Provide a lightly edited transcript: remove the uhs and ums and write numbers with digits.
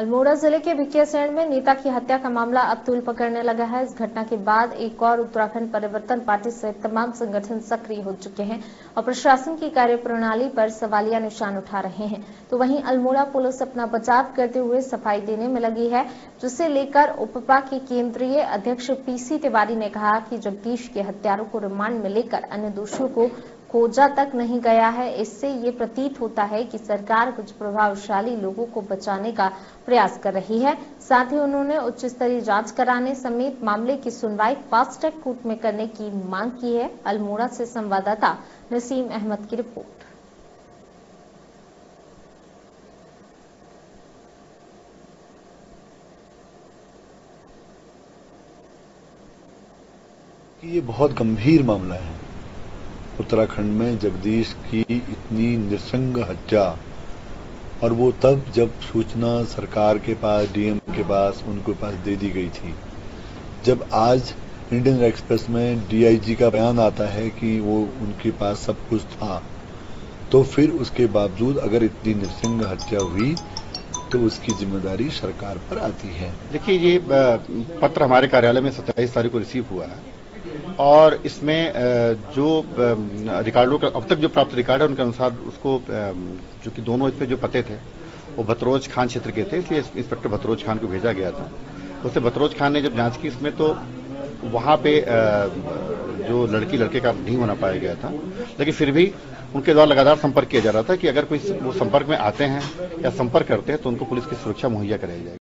अल्मोड़ा जिले के भिकियासैंण में नेता की हत्या का मामला अब तूल पकड़ने लगा है। इस घटना के बाद एक और उत्तराखंड परिवर्तन पार्टी सहित तमाम संगठन सक्रिय हो चुके हैं और प्रशासन की कार्यप्रणाली पर सवालिया निशान उठा रहे हैं। तो वहीं अल्मोड़ा पुलिस अपना बचाव करते हुए सफाई देने में लगी है, जिसे लेकर उपपा के केंद्रीय अध्यक्ष पीसी तिवारी ने कहा कि जगदीश के हत्यारों को रिमांड में लेकर अन्य दोषियों को खोजा तक नहीं गया है। इससे ये प्रतीत होता है कि सरकार कुछ प्रभावशाली लोगों को बचाने का प्रयास कर रही है। साथ ही उन्होंने उच्च स्तरीय जांच कराने समेत मामले की सुनवाई फास्ट ट्रैक कोर्ट में करने की मांग की है। अल्मोड़ा से संवाददाता नसीम अहमद की रिपोर्ट। ये बहुत गंभीर मामला है। उत्तराखंड में जगदीश की इतनी निसंग हत्या, और वो तब जब सूचना सरकार के पास, डीएम के पास, उनके पास दे दी गई थी। जब आज इंडियन एक्सप्रेस में डीआईजी का बयान आता है कि वो उनके पास सब कुछ था, तो फिर उसके बावजूद अगर इतनी निसंग हत्या हुई तो उसकी जिम्मेदारी सरकार पर आती है। देखिए, ये पत्र हमारे कार्यालय में 27 तारीख को रिसीव हुआ है और इसमें जो रिकॉर्डों का अब तक जो प्राप्त रिकॉर्ड है उनके अनुसार उसको जो कि दोनों इसमें जो पते थे वो बतरोज खान क्षेत्र के थे, इसलिए इंस्पेक्टर बतरोज खान को भेजा गया था। उससे बतरोज खान ने जब जांच की इसमें तो वहाँ पे जो लड़की लड़के का नहीं होना पाया गया था, लेकिन फिर भी उनके द्वारा लगातार संपर्क किया जा रहा था कि अगर कोई वो संपर्क में आते हैं या संपर्क करते हैं तो उनको पुलिस की सुरक्षा मुहैया कराई जाएगी।